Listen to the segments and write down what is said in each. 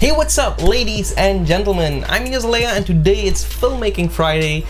Hey, what's up, ladies and gentlemen? I'm Ignace Aleya, and today it's Filmmaking Friday.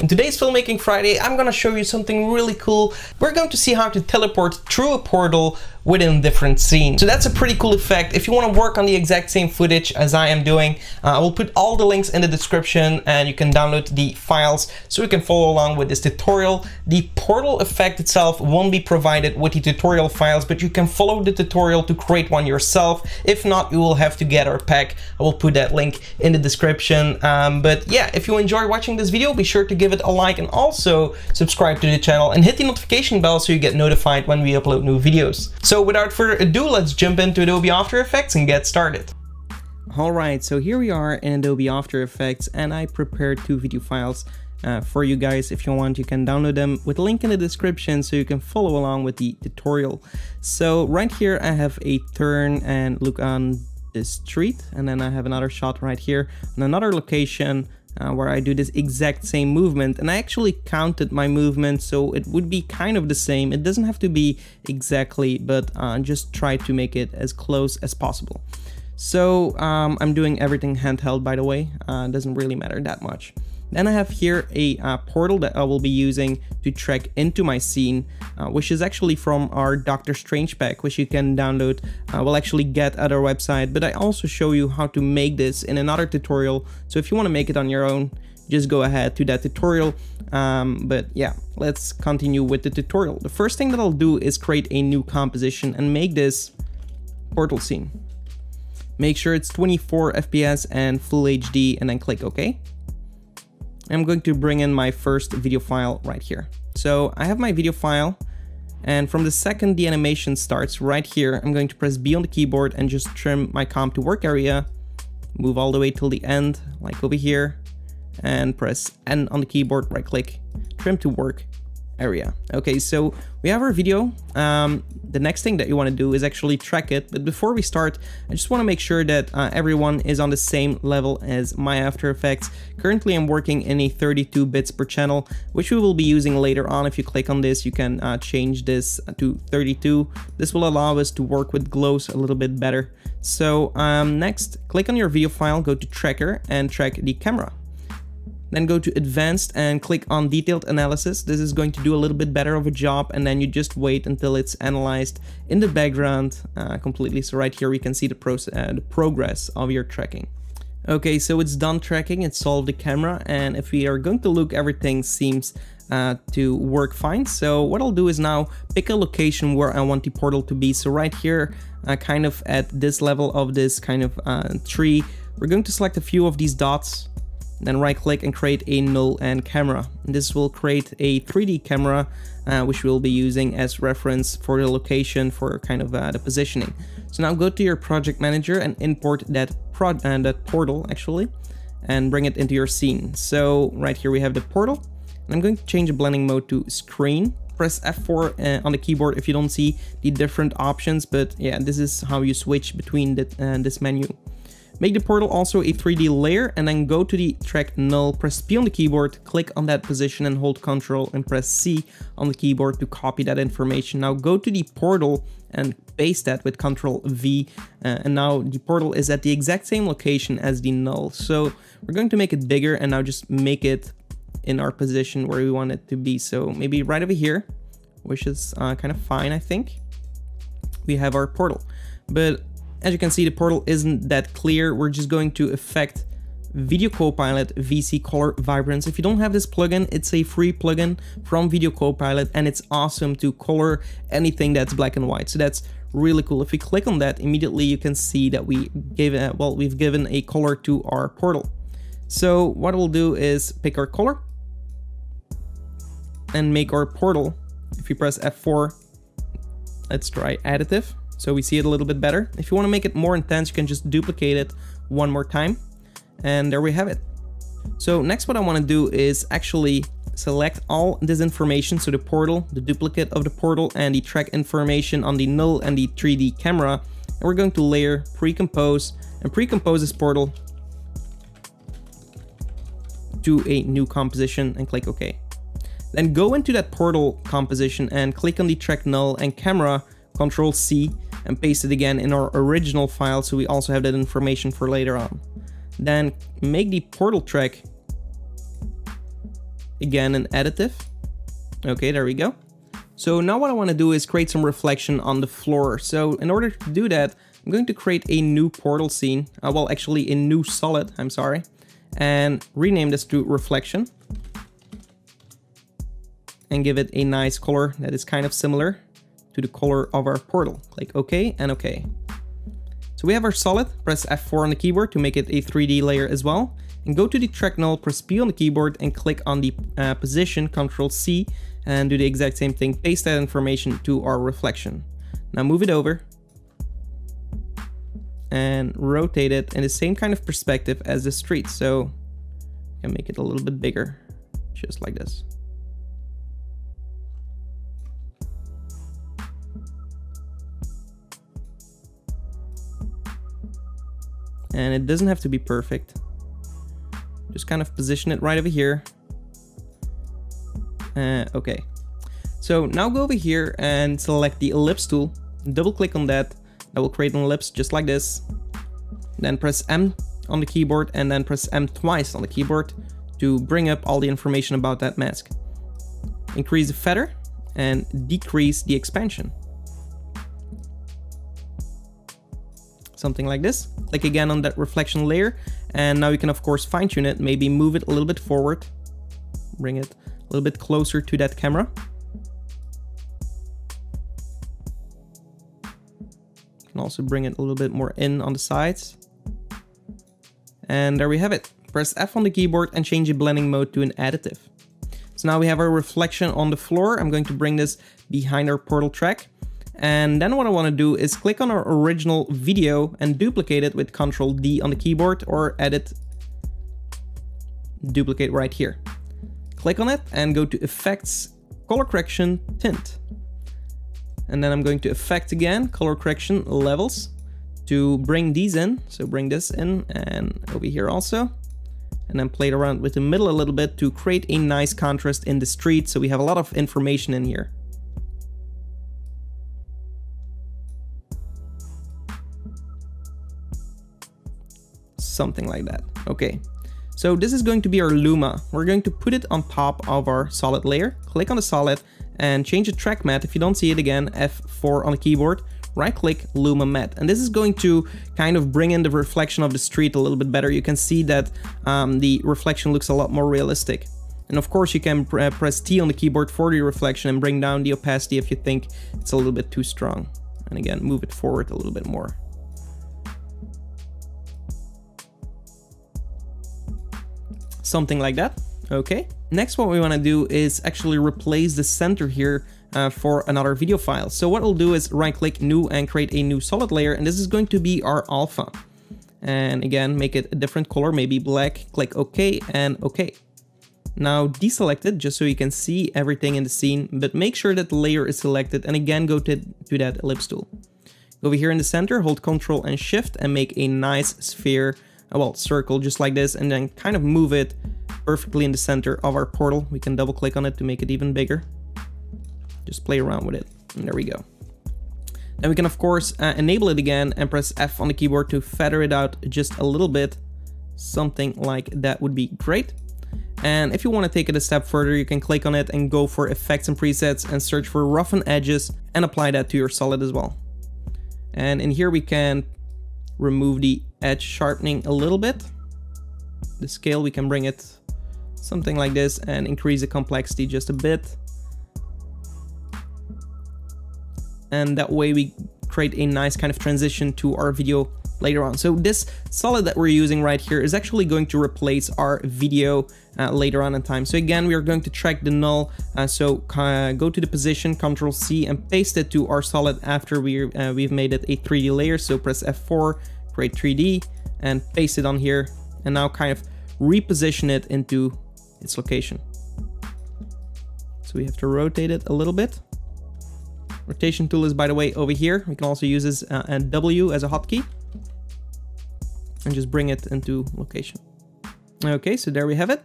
In today's Filmmaking Friday, I'm gonna show you something really cool. We're going to see how to teleport through a portal within different scenes. So that's a pretty cool effect. If you want to work on the exact same footage as I am doing, I will put all the links in the description and you can download the files so you can follow along with this tutorial. The portal effect itself won't be provided with the tutorial files, but you can follow the tutorial to create one yourself. If not, you will have to get our pack. I will put that link in the description. But yeah, if you enjoy watching this video, be sure to give it a like and also subscribe to the channel and hit the notification bell so you get notified when we upload new videos. So without further ado, let's jump into Adobe After Effects and get started. Alright, so here we are in Adobe After Effects, and I prepared two video files for you guys. If you want, you can download them with a link in the description so you can follow along with the tutorial. So right here I have a turn and look on the street, and then I have another shot right here on another location where I do this exact same movement, and I actually counted my movement, so it would be kind of the same. It doesn't have to be exactly, but just try to make it as close as possible. So I'm doing everything handheld, by the way. Doesn't really matter that much. Then I have here a portal that I will be using to track into my scene, which is actually from our Doctor Strange pack, which you can download. We'll actually get at our website, but I also show you how to make this in another tutorial. So if you want to make it on your own, just go ahead to that tutorial. But yeah, let's continue with the tutorial. The first thing that I'll do is create a new composition and make this portal scene. Make sure it's 24 FPS and full HD, and then click OK. I'm going to bring in my first video file right here. So I have my video file, and from the second the animation starts right here, I'm going to press B on the keyboard and just trim my comp to work area, move all the way till the end, like over here, and press N on the keyboard, right click, trim to work area. Okay, so we have our video. The next thing that you want to do is actually track it, but before we start, I just want to make sure that everyone is on the same level as my After Effects. Currently I'm working in a 32 bits per channel, which we will be using later on. If you click on this, you can change this to 32. This will allow us to work with glows a little bit better. So next, click on your video file, go to tracker and track the camera. Then go to advanced and click on detailed analysis. This is going to do a little bit better of a job, and then you just wait until it's analyzed in the background completely. So right here we can see the progress of your tracking. Okay, so it's done tracking, it solved the camera, and if we are going to look, everything seems to work fine. So what I'll do is now pick a location where I want the portal to be. So right here, kind of at this level of this kind of tree, we're going to select a few of these dots. Then right click and create a null and camera. This will create a 3D camera, which we'll be using as reference for the location for kind of the positioning. So now go to your project manager and import that portal actually, and bring it into your scene. So right here we have the portal, and I'm going to change the blending mode to screen. Press F4 on the keyboard if you don't see the different options, but yeah, this is how you switch between this menu. Make the portal also a 3D layer, and then go to the track null, press P on the keyboard, click on that position and hold Ctrl, and press C on the keyboard to copy that information. Now go to the portal and paste that with Ctrl V, and now the portal is at the exact same location as the null. So we're going to make it bigger, and now just make it in our position where we want it to be. So maybe right over here, which is kind of fine, I think. We have our portal, but as you can see, the portal isn't that clear. We're just going to affect Video Copilot VC Color Vibrance. If you don't have this plugin, it's a free plugin from Video Copilot, and it's awesome to color anything that's black and white. So that's really cool. If we click on that, immediately you can see that we gave we've given a color to our portal. So what we'll do is pick our color and make our portal. If you press F4, let's try additive. So we see it a little bit better. If you want to make it more intense, you can just duplicate it one more time. And there we have it. So next, what I want to do is actually select all this information. So the portal, the duplicate of the portal, and the track information on the null and the 3D camera. And we're going to layer, pre-compose, and pre-compose this portal to a new composition and click OK. Then go into that portal composition and click on the track null and camera, Ctrl C, and paste it again in our original file so we also have that information for later on. Then make the portal track again an additive. Okay, there we go. So now what I want to do is create some reflection on the floor. So in order to do that, I'm going to create a new portal scene, well actually a new solid, I'm sorry, and rename this to reflection and give it a nice color that is kind of similar to the color of our portal. Click OK and OK. So we have our solid. Press F4 on the keyboard to make it a 3D layer as well, and go to the track null, press P on the keyboard and click on the position, Control C, and do the exact same thing, paste that information to our reflection. Now move it over and rotate it in the same kind of perspective as the street. So I can make it a little bit bigger, just like this. And it doesn't have to be perfect. Just kind of position it right over here. Okay. So now go over here and select the ellipse tool, double click on that. I will create an ellipse just like this. Then press M on the keyboard and then press M twice on the keyboard to bring up all the information about that mask. Increase the feather and decrease the expansion. Something like this. Click again on that reflection layer and now you can of course fine tune it, maybe move it a little bit forward, bring it a little bit closer to that camera. Can also bring it a little bit more in on the sides. And there we have it. Press F on the keyboard and change the blending mode to an additive. So now we have our reflection on the floor. I'm going to bring this behind our portal track. And then what I want to do is click on our original video and duplicate it with Control D on the keyboard, or edit, duplicate right here. Click on it and go to Effects, Color Correction, Tint. And then I'm going to Effect again, Color Correction, Levels, to bring these in. So bring this in and over here also. And then play it around with the middle a little bit to create a nice contrast in the street. So we have a lot of information in here. Something like that. Okay. So this is going to be our Luma. We're going to put it on top of our solid layer. Click on the solid and change the track mat. If you don't see it again, F4 on the keyboard, right click, Luma Mat. And this is going to kind of bring in the reflection of the street a little bit better. You can see that the reflection looks a lot more realistic. And of course you can press T on the keyboard for the reflection and bring down the opacity if you think it's a little bit too strong. And again, move it forward a little bit more. Something like that. Okay. Next, what we want to do is actually replace the center here for another video file. So what we'll do is right click new and create a new solid layer. And this is going to be our alpha. And again, make it a different color, maybe black, click OK and OK. Now deselect it just so you can see everything in the scene, but make sure that the layer is selected. And again, go to that ellipse tool. Over here in the center, hold Ctrl and Shift and make a nice sphere, well, circle just like this, and then kind of move it perfectly in the center of our portal. We can double click on it to make it even bigger. Just play around with it. And there we go. Then we can of course enable it again and press F on the keyboard to feather it out just a little bit. Something like that would be great. And if you want to take it a step further, you can click on it and go for effects and presets and search for roughen edges and apply that to your solid as well. And in here we can remove the edge sharpening a little bit. The scale, we can bring it something like this and increase the complexity just a bit. And that way we create a nice kind of transition to our video later on. So this solid that we're using right here is actually going to replace our video later on in time. So again, we are going to track the null. So go to the position, Control C, and paste it to our solid after we've made it a 3D layer. So press F4, create 3D, and paste it on here. And now kind of reposition it into its location. So we have to rotate it a little bit. Rotation tool is, by the way, over here. We can also use this and W as a hotkey. And just bring it into location. Okay, so there we have it.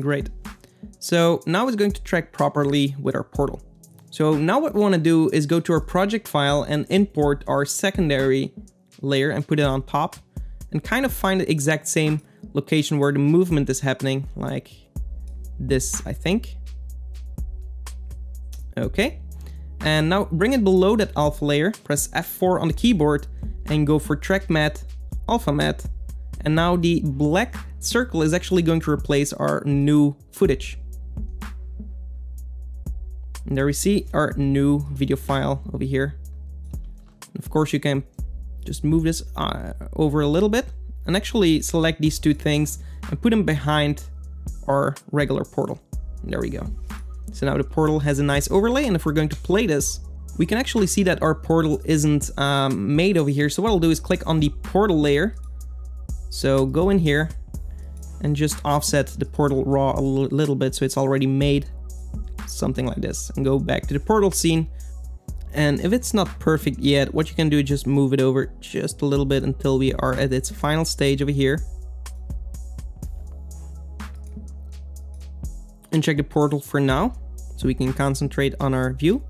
Great. So now it's going to track properly with our portal. So now what we want to do is go to our project file and import our secondary layer and put it on top and kind of find the exact same location where the movement is happening, like this, I think. Okay. And now bring it below that alpha layer, press F4 on the keyboard and go for track mat, alpha mat. And now the black circle is actually going to replace our new footage. And there we see our new video file over here. And of course, you can just move this over a little bit and actually select these two things and put them behind our regular portal. And there we go. So now the portal has a nice overlay, and if we're going to play this, we can actually see that our portal isn't made over here. So what I'll do is click on the portal layer. So go in here and just offset the portal raw a little bit so it's already made. Something like this, and go back to the portal scene. And if it's not perfect yet, what you can do is just move it over just a little bit until we are at its final stage over here. Uncheck the portal for now, so we can concentrate on our view.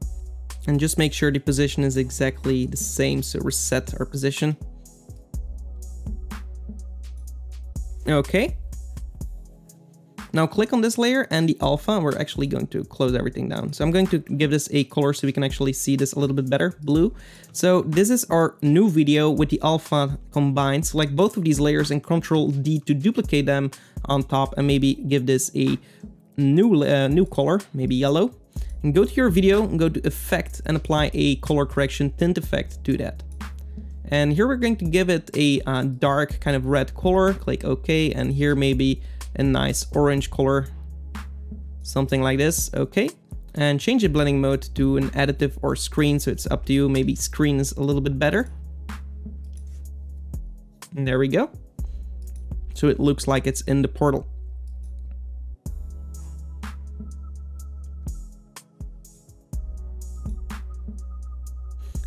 And just make sure the position is exactly the same, so reset our position. Okay. Now click on this layer and the alpha. We're actually going to close everything down. So I'm going to give this a color so we can actually see this a little bit better, blue. So this is our new video with the alpha combined. Select both of these layers and Control D to duplicate them on top and maybe give this a new color, maybe yellow. And go to your video and go to effect and apply a color correction tint effect to that. And here we're going to give it a dark kind of red color, click OK, and here maybe a nice orange color, something like this, okay. And change the blending mode to an additive or screen, so it's up to you, maybe screen is a little bit better. And there we go. So it looks like it's in the portal.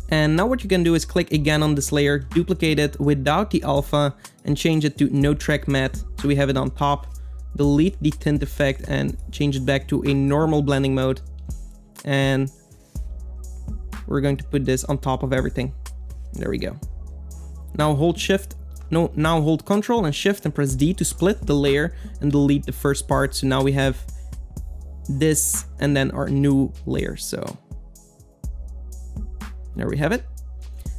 And now what you can do is click again on this layer, duplicate it without the alpha and change it to no track mat. So we have it on top, delete the tint effect and change it back to a normal blending mode. And we're going to put this on top of everything. There we go. Now hold shift. No, now hold Control and shift and press D to split the layer and delete the first part. So now we have this and then our new layer. So there we have it.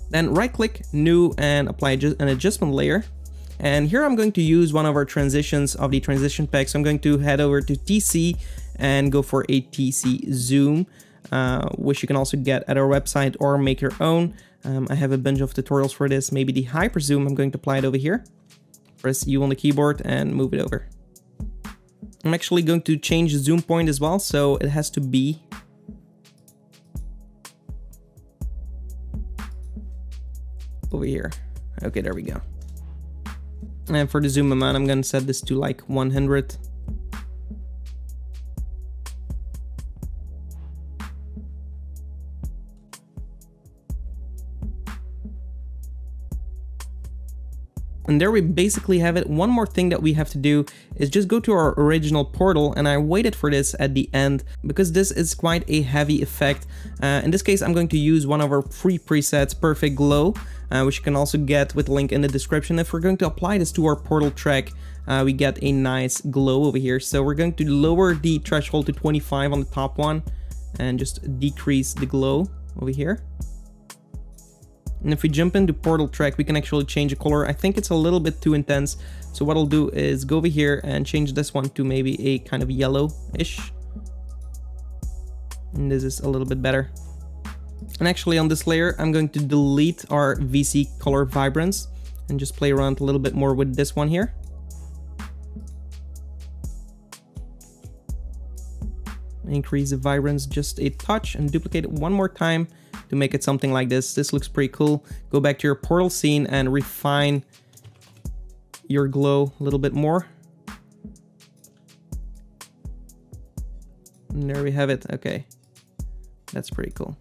Then right click new and apply an adjustment layer. And here I'm going to use one of our transitions of the transition pack. So I'm going to head over to TC and go for a TC Zoom, which you can also get at our website or make your own. I have a bunch of tutorials for this. Maybe the Hyper Zoom, I'm going to apply it over here. Press U on the keyboard and move it over. I'm actually going to change the zoom point as well. So it has to be over here. Okay, there we go. And for the zoom amount, I'm going to set this to like 100. And there we basically have it. One more thing that we have to do is just go to our original portal, and I waited for this at the end because this is quite a heavy effect. In this case, I'm going to use one of our free presets, Perfect Glow, which you can also get with the link in the description. If we're going to apply this to our portal track, we get a nice glow over here. So we're going to lower the threshold to 25 on the top one and just decrease the glow over here. And if we jump into portal track, we can actually change the color. I think it's a little bit too intense. So what I'll do is go over here and change this one to maybe a kind of yellow-ish. And this is a little bit better. And actually on this layer, I'm going to delete our VC color vibrance and just play around a little bit more with this one here. Increase the vibrance just a touch and duplicate it one more time to make it something like this. This looks pretty cool. Go back to your portal scene and refine your glow a little bit more. And there we have it. Okay, that's pretty cool.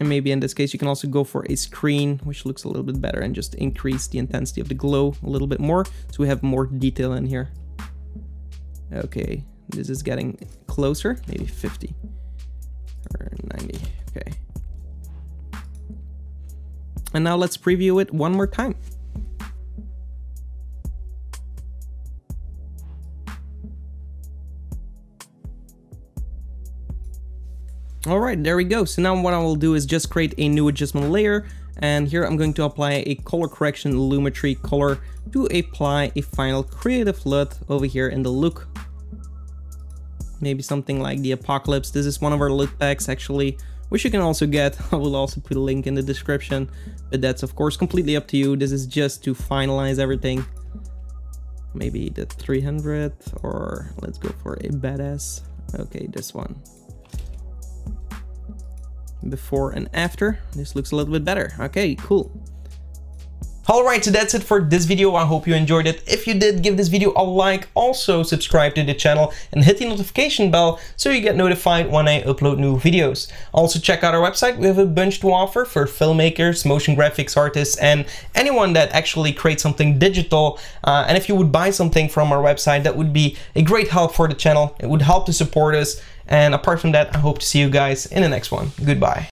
And maybe in this case, you can also go for a screen, which looks a little bit better, and just increase the intensity of the glow a little bit more, so we have more detail in here. Okay, this is getting closer, maybe 50. or 90. Okay. And now let's preview it one more time. All right, there we go. So now what I will do is just create a new adjustment layer. And here I'm going to apply a color correction Lumetri color to apply a final creative LUT over here in the look. Maybe something like the apocalypse. This is one of our LUT packs actually, which you can also get. I will also put a link in the description, but that's of course completely up to you. This is just to finalize everything. Maybe the 300, or let's go for a badass. Okay, this one. Before and after. This looks a little bit better. Okay, cool. Alright, so that's it for this video. I hope you enjoyed it. If you did, give this video a like. Also, subscribe to the channel and hit the notification bell so you get notified when I upload new videos. Also, check out our website. We have a bunch to offer for filmmakers, motion graphics artists, and anyone that actually creates something digital. And if you would buy something from our website, that would be a great help for the channel. It would help to support us. And apart from that, I hope to see you guys in the next one. Goodbye.